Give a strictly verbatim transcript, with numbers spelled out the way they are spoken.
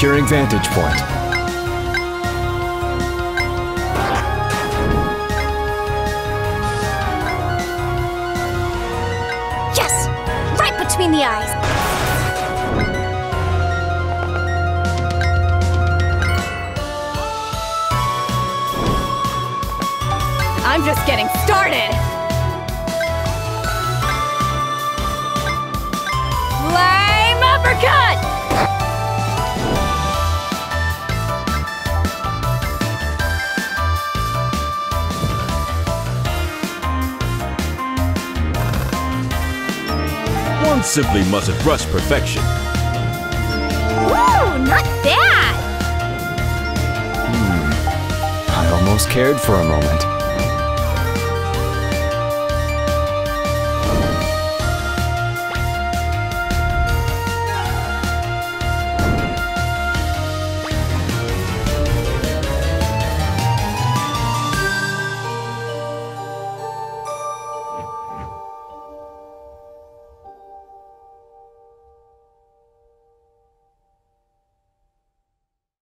Securing vantage point. Yes! Right between the eyes! I'm just getting started! Lame uppercut! One simply mustn't rush perfection. Woo! Not bad! Hmm. I almost cared for a moment.